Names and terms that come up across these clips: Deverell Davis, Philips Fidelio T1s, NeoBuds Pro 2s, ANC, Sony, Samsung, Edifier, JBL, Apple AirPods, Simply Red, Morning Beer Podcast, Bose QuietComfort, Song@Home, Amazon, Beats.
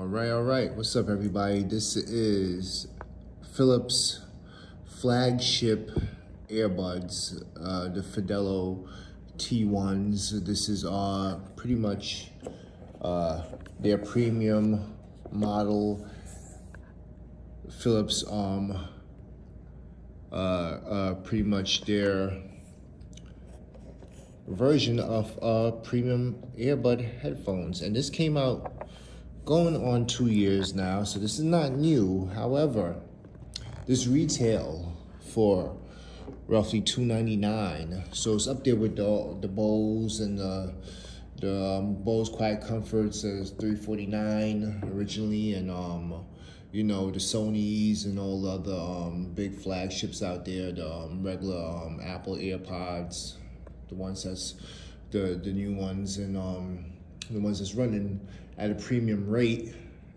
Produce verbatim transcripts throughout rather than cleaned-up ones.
All right, all right. What's up, everybody? This is Philips flagship earbuds, uh, the Fidelio T ones. This is uh, pretty much uh, their premium model. Philips um, uh, uh, pretty much their version of uh, premium earbud headphones. And this came out going on two years now, so this is not new. However, this retail for roughly two ninety-nine, so it's up there with the, the Bose and the, the um, Bose QuietComforts as three forty-nine originally, and um, you know, the Sonys and all the other um, big flagships out there, the um, regular um, Apple AirPods, the ones that's the, the new ones, and um, the ones that's running at a premium rate.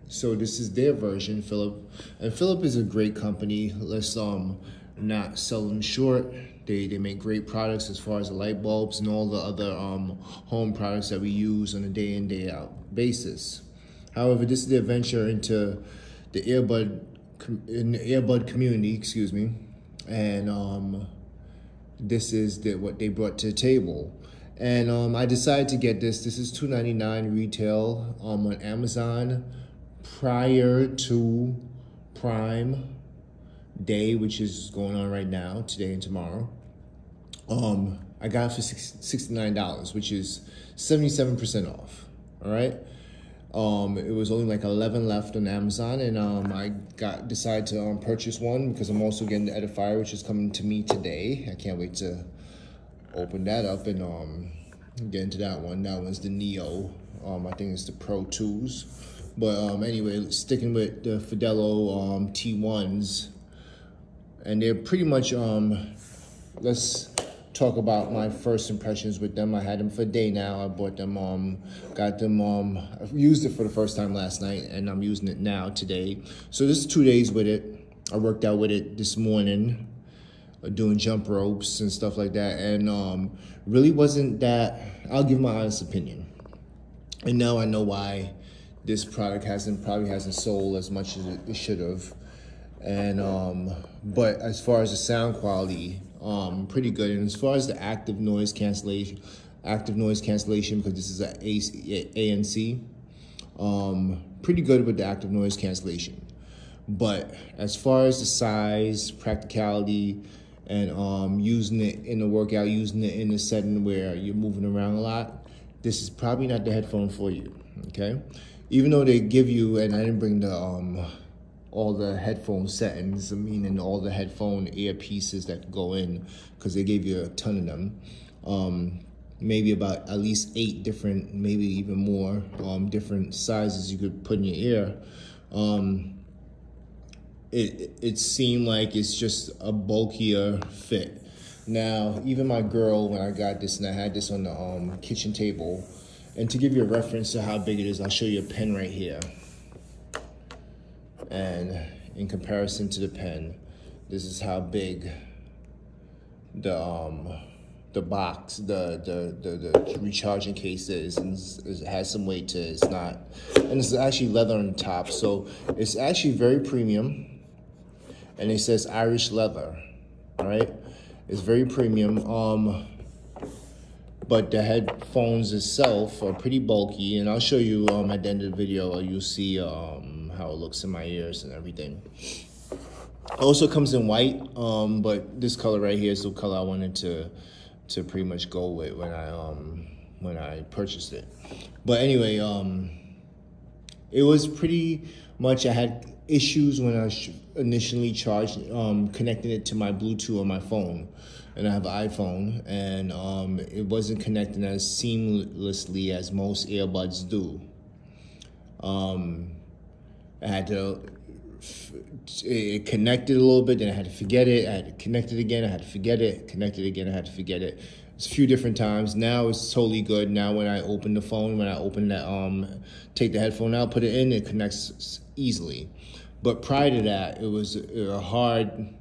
So this is their version, Philip. And Philip is a great company. Let's um not sell them short. They they make great products as far as the light bulbs and all the other um home products that we use on a day in, day out basis. However, this is their venture into the earbud in the earbud community, excuse me. And um this is the, what they brought to the table. And um, I decided to get this. This is two ninety-nine retail um, on Amazon prior to Prime Day, which is going on right now, today and tomorrow. Um, I got it for sixty-nine dollars, which is seventy-seven percent off, all right? Um, it was only like eleven left on Amazon, and um, I got decided to um, purchase one because I'm also getting the Edifier, which is coming to me today. I can't wait to open that up and um, get into that one. That one's the Neo. Um, I think it's the Pro two s. But um, anyway, sticking with the Fidelio um, T ones. And they're pretty much, um, let's talk about my first impressions with them. I had them for a day now. I bought them, um, got them, um, I used it for the first time last night, and I'm using it now today. So this is two days with it. I worked out with it this morning, doing jump ropes and stuff like that, and um, really wasn't that, I'll give my honest opinion. And now I know why this product hasn't, probably hasn't sold as much as it should have. And, um, but as far as the sound quality, um, pretty good. And as far as the active noise cancellation, active noise cancellation, because this is an A N C, um, pretty good with the active noise cancellation. But as far as the size, practicality, and um, using it in the workout, using it in the setting where you're moving around a lot, this is probably not the headphone for you, okay? Even though they give you, and I didn't bring the um, all the headphone settings, I mean, and all the headphone earpieces that go in, because they gave you a ton of them, um, maybe about at least eight different, maybe even more, um, different sizes you could put in your ear. Um, It, it seemed like it's just a bulkier fit. Now, even my girl, when I got this, and I had this on the um, kitchen table, and to give you a reference to how big it is, I'll show you a pen right here. And in comparison to the pen, this is how big the um, the box, the the, the the recharging case is, and it has some weight to it. It's not, and it's actually leather on the top, so it's actually very premium. And it says Irish leather, all right? It's very premium, um, but the headphones itself are pretty bulky, and I'll show you um, at the end of the video, you'll see um, how it looks in my ears and everything. It also comes in white, um, but this color right here is the color I wanted to to pretty much go with when I um, when I purchased it. But anyway, um, it was pretty much, I had issues when I initially charged, um, connecting it to my Bluetooth on my phone, and I have an iPhone, and um, it wasn't connecting as seamlessly as most earbuds do. Um, I had to, it connected a little bit, then I had to forget it, I had to connect it again, I had to forget it, connect it again, I had to forget it. It's a few different times. Now it's totally good. Now when I open the phone, when I open that, um, take the headphone out, put it in, it connects easily. But prior to that, it was a hard,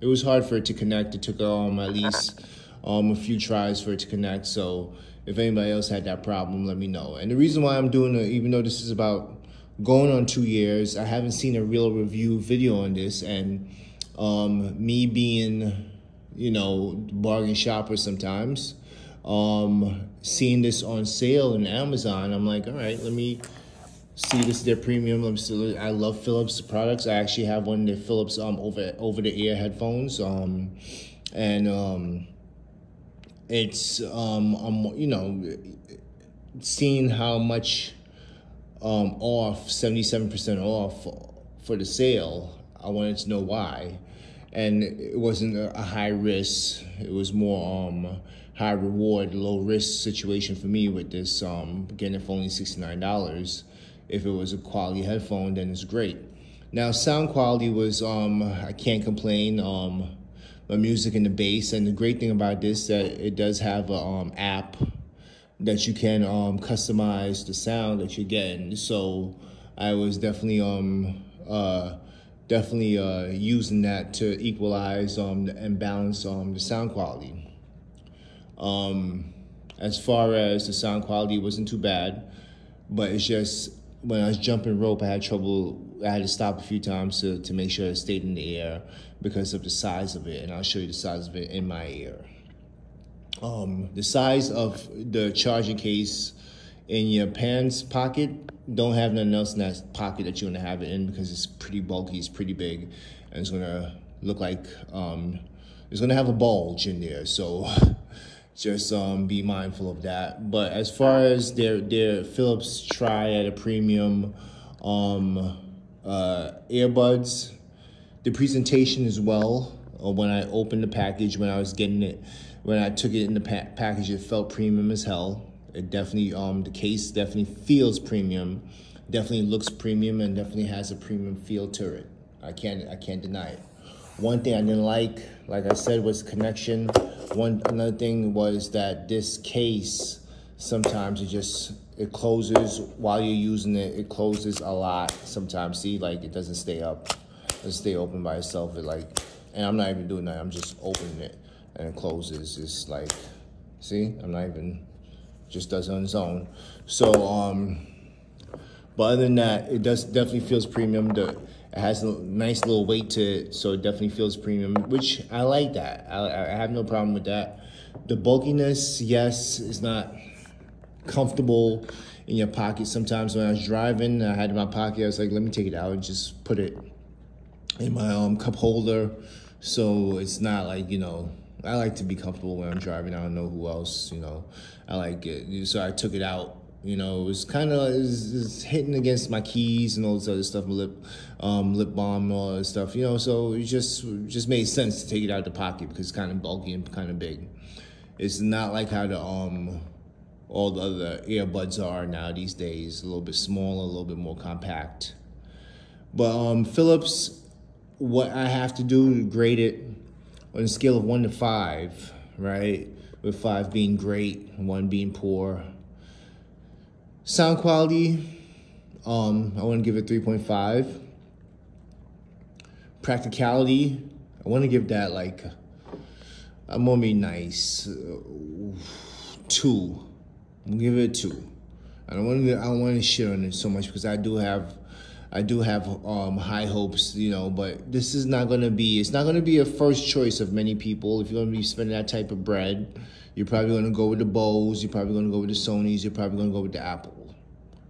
it was hard for it to connect. It took um, at least um, a few tries for it to connect. So if anybody else had that problem, let me know. And the reason why I'm doing it, even though this is about going on two years. I haven't seen a real review video on this, and um, me being, you know, bargain shopper sometimes, um, seeing this on sale in Amazon, I'm like, all right, let me see this. Their premium. Let me see, I love Philips products. I actually have one of their Philips um over over the ear headphones. Um, and um, it's um, I'm you know, seeing how much um off, seventy-seven percent off for the sale, I wanted to know why. And it wasn't a high risk, it was more um high reward, low risk situation for me with this. Um again, if only sixty-nine dollars. If it was a quality headphone, then it's great. Now, sound quality was um I can't complain. Um my music and the bass, and the great thing about this, that it does have a um app that you can um customize the sound that you're getting. So I was definitely um uh definitely uh using that to equalize um and balance um the sound quality. Um as far as the sound quality, wasn't too bad, but it's just when I was jumping rope, I had trouble. I had to stop a few times to to make sure it stayed in the air because of the size of it, and I'll show you the size of it in my ear. Um, the size of the charging case in your pants pocket, don't have nothing else in that pocket that you want to have it in, because it's pretty bulky, it's pretty big, and it's going to look like, um, it's going to have a bulge in there, so just um, be mindful of that. But as far as their, their Philips Tri-Add a Premium um, uh, earbuds, the presentation as well, uh, when I opened the package, when I was getting it, when I took it in the pa package, it felt premium as hell. It definitely, um, the case definitely feels premium, definitely looks premium, and definitely has a premium feel to it. I can't, I can't deny it. One thing I didn't like, like I said, was connection. One another thing was that this case, sometimes it just, it closes while you're using it. It closes a lot sometimes. See, like it doesn't stay up, it doesn't stay open by itself. It like, and I'm not even doing that. I'm just opening it. And it closes, it's like, see, I'm not even, just does it on its own. So, um, but other than that, it does definitely feels premium. The, it has a nice little weight to it, so it definitely feels premium, which I like that. I, I have no problem with that. The bulkiness, yes, it's not comfortable in your pocket. Sometimes when I was driving, I had it in my pocket, I was like, let me take it out and just put it in my um, cup holder. So it's not like, you know, I like to be comfortable when I'm driving. I don't know who else, you know, I like it. So I took it out, you know, it was kind of it was, it was hitting against my keys and all this other stuff, lip, um, lip balm and all that stuff, you know, so it just, just made sense to take it out of the pocket because it's kind of bulky and kind of big. It's not like how the, um, all the other earbuds are now these days, a little bit smaller, a little bit more compact. But um, Philips, what I have to do to grade it on a scale of one to five, right? With five being great, one being poor. Sound quality, um, I want to give it three point five. Practicality, I want to give that like, I'm going to be nice, uh, two. I'm going to give it a two. I don't want to, I don't want to shit on it so much because I do have I do have um, high hopes, you know, but this is not going to be, it's not going to be a first choice of many people. If you're going to be spending that type of bread, you're probably going to go with the Bose, you're probably going to go with the Sonys, you're probably going to go with the Apple,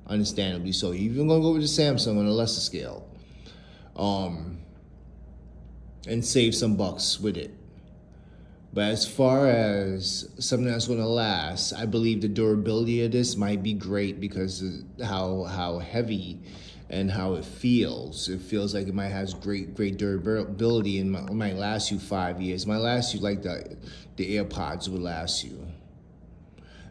understandably so. You're even going to go with the Samsung on a lesser scale um, and save some bucks with it. But as far as something that's going to last, I believe the durability of this might be great because of how, how heavy and how it feels. It feels like it might have great, great durability and might, might last you five years. Might last you like the, the AirPods would last you.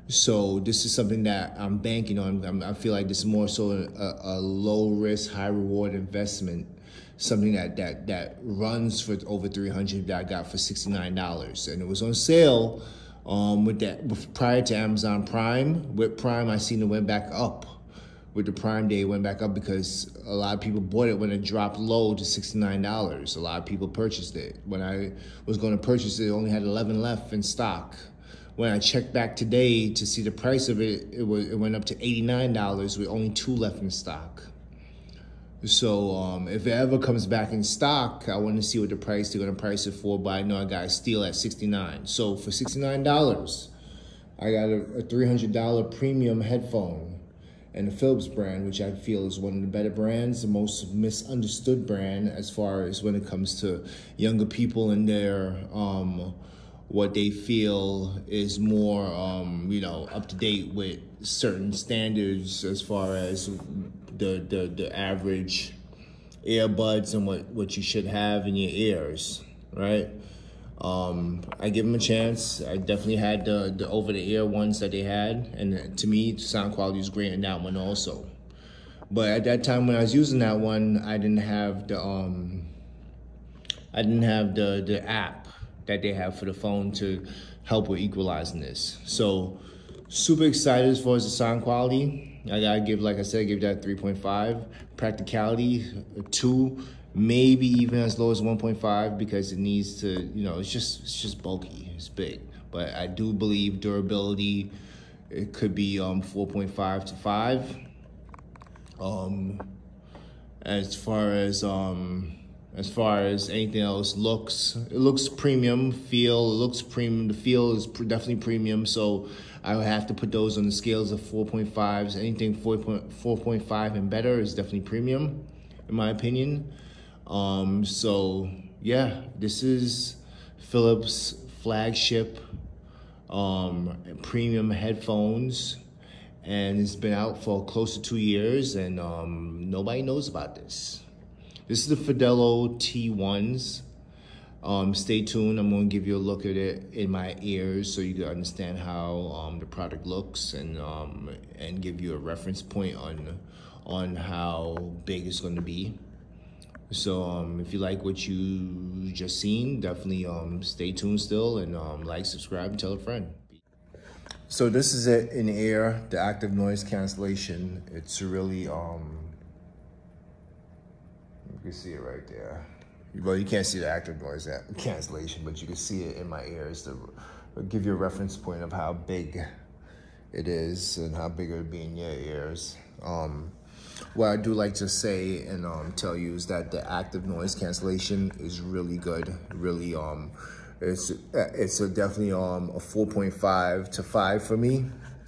So this is something that I'm banking on. I'm, I feel like this is more so a, a low risk, high reward investment. Something that, that, that runs for over three hundred dollars that I got for sixty-nine dollars. And it was on sale um, with that with, prior to Amazon Prime. With Prime, I seen it went back up. With the Prime Day, it went back up because a lot of people bought it when it dropped low to sixty-nine dollars. A lot of people purchased it. When I was going to purchase it, it only had eleven left in stock. When I checked back today to see the price of it, it, was, it went up to eighty-nine dollars with only two left in stock. So um, if it ever comes back in stock, I want to see what the price they're going to price it for. But I know I got a steal at sixty-nine dollars. So for sixty-nine dollars, I got a, a three hundred dollar premium headphone and the Philips brand, which I feel is one of the better brands, the most misunderstood brand as far as when it comes to younger people and their um, what they feel is more um, you know, up to date with certain standards as far as The, the, the average earbuds and what, what you should have in your ears, right? Um, I give them a chance. I definitely had the, the over-the-ear ones that they had, and to me, sound quality was great in that one also. But at that time when I was using that one, I didn't have the um, I didn't have the the app that they have for the phone to help with equalizing this. So super excited as far as the sound quality. I gotta give, like I said, I give that three point five. Practicality, two, maybe even as low as one point five, because it needs to, you know, it's just it's just bulky, it's big. But I do believe durability, it could be um, four point five to five. Um, as far as um, as far as anything else, looks, it looks premium. Feel, it looks premium. The feel is pr definitely premium. So I would have to put those on the scales of four point fives. Anything four point five and better is definitely premium, in my opinion. Um, so, yeah, this is Philips' flagship um, premium headphones. And it's been out for close to two years, and um, nobody knows about this. This is the Fidelio T ones. Um, stay tuned. I'm going to give you a look at it in my ears so you can understand how um, the product looks, and um, and give you a reference point on on how big it's going to be. So um, if you like what you just seen, definitely um, stay tuned still, and um, like, subscribe, and tell a friend. So this is it in the air, the active noise cancellation. It's really, um, you can see it right there. Well, you can't see the active noise cancellation, but you can see it in my ears to give you a reference point of how big it is and how big it would be in your ears. Um, what I do like to say and um, tell you is that the active noise cancellation is really good. Really, um, it's it's a definitely um a four point five to five for me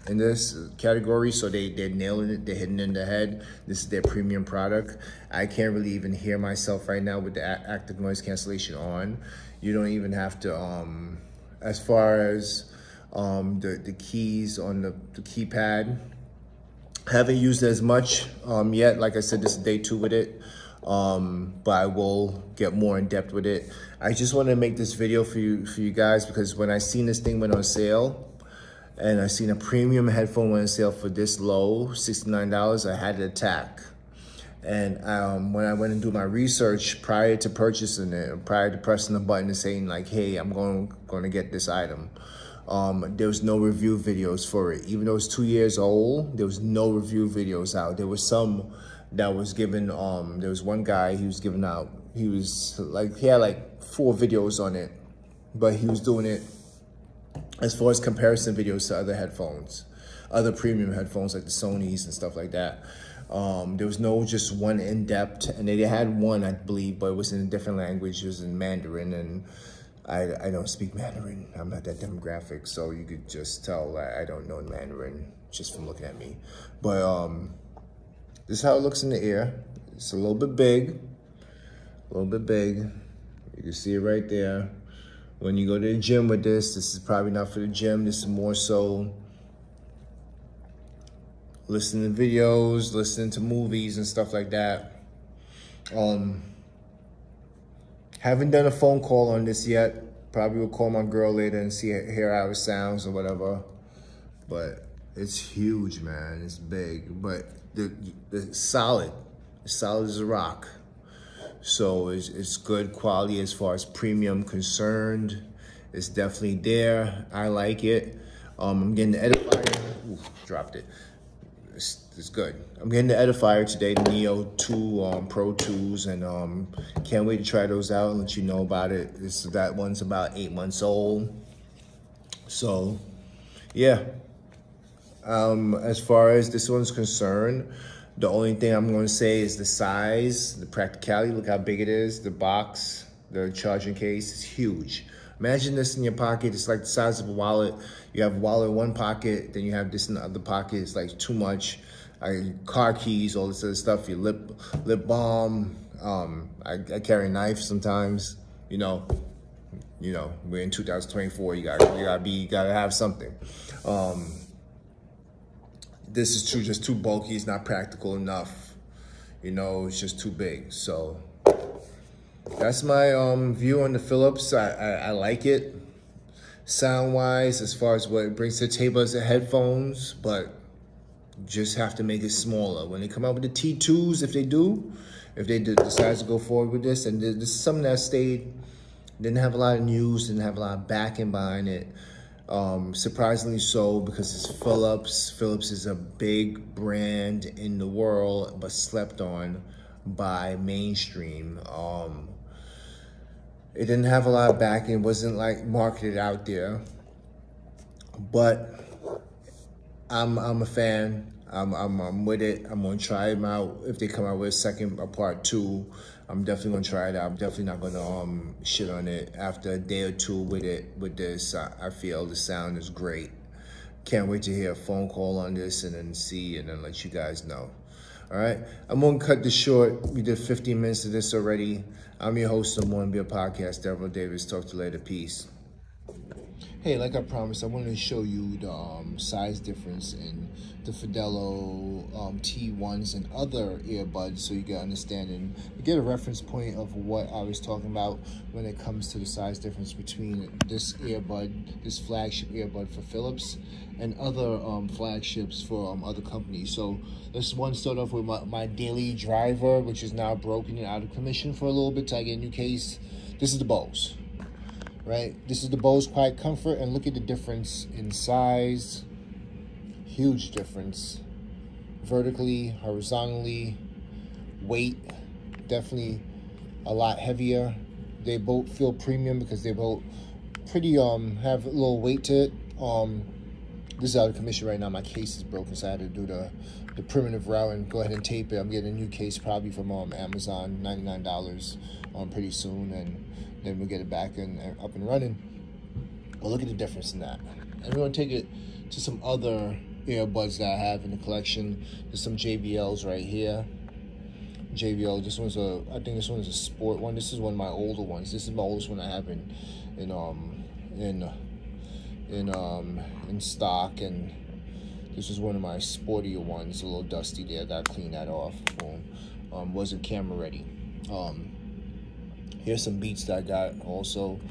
in this category. So they, they're nailing it, they're hitting it in the head. This is their premium product. I can't really even hear myself right now with the active noise cancellation on. You don't even have to, um, as far as um, the, the keys on the, the keypad, haven't used as much um, yet. Like I said, this is day two with it, um, but I will get more in depth with it. I just wanted to make this video for you, for you guys, because when I seen this thing went on sale, and I seen a premium headphone went on sale for this low, sixty-nine dollars, I had an attack. And um, when I went and do my research prior to purchasing it, prior to pressing the button and saying like, hey, I'm going, going to get this item, um, there was no review videos for it. Even though it's two years old, there was no review videos out. There was some that was given, um, there was one guy, he was giving out, he was like, he had like four videos on it, but he was doing it as far as comparison videos to other headphones, other premium headphones like the Sonys and stuff like that. Um, there was no just one in-depth, and they had one, I believe, but it was in a different language. It was in Mandarin, and I, I don't speak Mandarin. I'm not that demographic, so you could just tell I, I don't know Mandarin just from looking at me. But um, this is how it looks in the ear. It's a little bit big, a little bit big. You can see it right there. When you go to the gym with this, this is probably not for the gym. This is more so listening to videos, listening to movies and stuff like that. Um, haven't done a phone call on this yet. Probably will call my girl later and see hear how it sounds or whatever. But it's huge, man. It's big, but the, the solid, it's solid as a rock. So it's, it's good quality as far as premium concerned. It's definitely there. I like it. Um, I'm getting the Edifier. Ooh, dropped it. It's, it's good. I'm getting the Edifier today, the Neo two um, Pro twos, and um, can't wait to try those out and let you know about it. It's, that one's about eight months old. So, yeah. Um, as far as this one's concerned, The only thing I'm going to say is the size, the practicality. Look how big it is. The box, the charging case is huge. Imagine this in your pocket. It's like the size of a wallet. You have a wallet in one pocket, then you have this in the other pocket. It's like too much. I, car keys, all this other stuff, your lip lip balm. Um, I, I carry a knife sometimes. You know, you know, we're in two thousand twenty-four. You gotta, you gotta be, you gotta have something. Um, this is too, just too bulky. It's not practical enough. You know, it's just too big. So. That's my um, view on the Philips. I, I, I like it sound-wise as far as what it brings to the table as the headphones, but just have to make it smaller. When they come out with the T twos, if they do, if they decide to go forward with this, and this is something that stayed, didn't have a lot of news, didn't have a lot of backing behind it, um, surprisingly so, because it's Philips. Philips is a big brand in the world, but slept on by mainstream. Um, It didn't have a lot of backing. It wasn't like marketed out there, but I'm I'm a fan. I'm I'm I'm with it. I'm gonna try them out if they come out with a second, a part two. I'm definitely gonna try it out. I'm definitely not gonna um shit on it after a day or two with it with this. I, I feel the sound is great. Can't wait to hear a phone call on this and then see and then let you guys know. All right, I'm gonna cut this short. We did fifteen minutes of this already. I'm your host of the Morning Beer Podcast, Deverell Davis. Talk to you later. Peace. Hey, like I promised, I wanted to show you the um, size difference in the Fidelio um, T ones and other earbuds so you get understanding. You get a reference point of what I was talking about when it comes to the size difference between this earbud, this flagship earbud for Philips, and other um, flagships for um, other companies. So this one started off with my, my daily driver, which is now broken and out of commission for a little bit till I get a new case. This is the Bose. Right, this is the Bose QuietComfort, and look at the difference in size. Huge difference, vertically, horizontally, weight, definitely a lot heavier. They both feel premium because they both pretty um have a little weight to it. Um, this is out of commission right now. My case is broken, so I had to do the the primitive route and go ahead and tape it. I'm getting a new case probably from um Amazon, ninety-nine dollars, um pretty soon, and then we'll get it back and up and running. But look at the difference in that. And we're gonna take it to some other earbuds that I have in the collection. There's some J B Ls right here. J B L, this one's a, I think this one's a sport one. This is one of my older ones. This is my oldest one I have in, in um, in, in um, in stock. And this is one of my sportier ones, a little dusty there. Gotta clean that off. Boom. Um, wasn't camera ready. Um, Here's some Beats that I got also,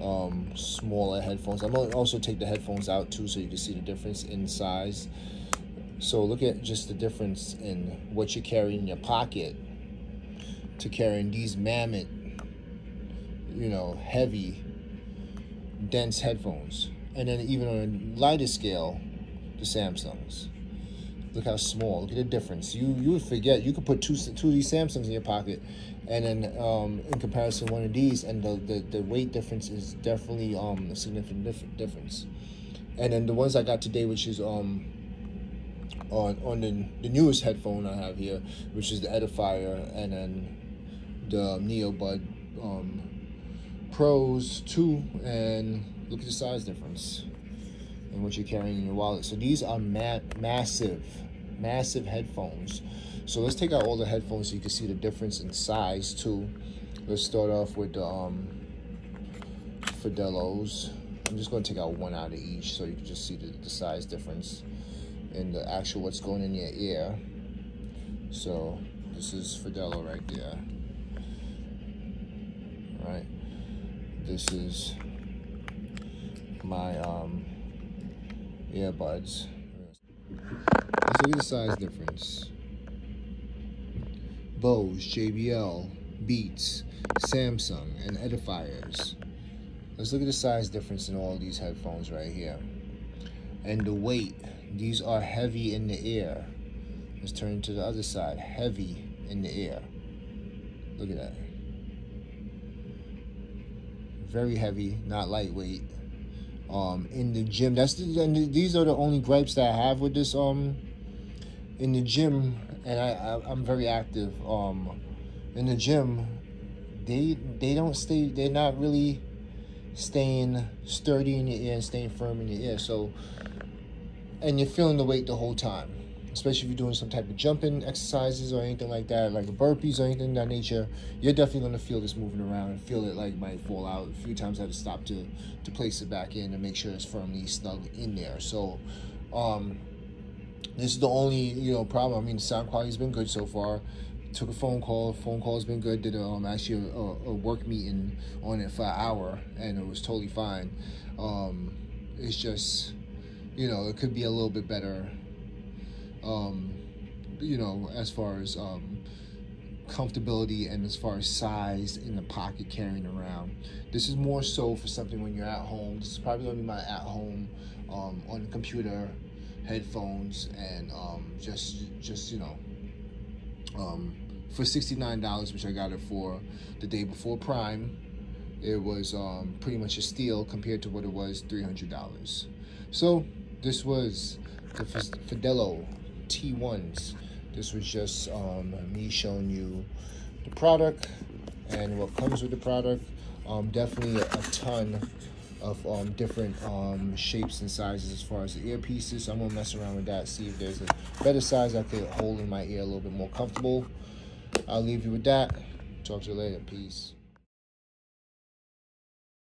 um, smaller headphones. I'm gonna also take the headphones out too so you can see the difference in size. So look at just the difference in what you carry in your pocket to carrying these mammoth, you know, heavy, dense headphones. And then even on a lighter scale, the Samsungs. Look how small, look at the difference. You you would forget, you could put two, two of these Samsungs in your pocket, and then um, in comparison to one of these, and the, the, the weight difference is definitely um, a significant difference. And then the ones I got today, which is um on, on the, the newest headphone I have here, which is the Edifier, and then the NeoBud um, Pros two, and look at the size difference and what you're carrying in your wallet. So these are ma massive. massive headphones. So let's take out all the headphones so you can see the difference in size too. Let's start off with the um, Fidelios. I'm just going to take out one out of each so you can just see the, the size difference and the actual what's going in your ear. So this is Fidelio right there. All right. This is my um, earbuds. Let's look at the size difference. Bose, J B L, Beats, Samsung, and Edifiers. Let's look at the size difference in all of these headphones right here. And the weight. These are heavy in the ear. Let's turn to the other side. Heavy in the ear. Look at that. Very heavy, not lightweight. Um, in the gym, that's the, and these are the only gripes that I have with this. Um, in the gym, and I, I I'm very active um in the gym, they they don't stay they're not really staying sturdy in your ear and staying firm in your ear. So, and you're feeling the weight the whole time, especially if you're doing some type of jumping exercises or anything like that, like burpees or anything of that nature. You're definitely going to feel this moving around and feel it, like might fall out a few times. I had to stop to to place it back in and make sure it's firmly snug in there. So um this is the only, you know, problem. I mean, the sound quality has been good so far. Took a phone call. Phone call has been good. Did a, um, actually a, a work meeting on it for an hour, and it was totally fine. Um, it's just, you know, it could be a little bit better, um, you know, as far as um, comfortability and as far as size in the pocket carrying around. This is more so for something when you're at home. This is probably going to be my at home um, on the computer, headphones, and um, just, just, you know, um, for sixty-nine dollars, which I got it for the day before Prime, it was um, pretty much a steal compared to what it was, three hundred dollars. So this was the Fidelio T ones. This was just um, me showing you the product and what comes with the product. Um, definitely a ton of um, different um, shapes and sizes as far as the earpieces. So I'm gonna mess around with that, see if there's a better size I could hold in my ear a little bit more comfortable. I'll leave you with that. Talk to you later. Peace.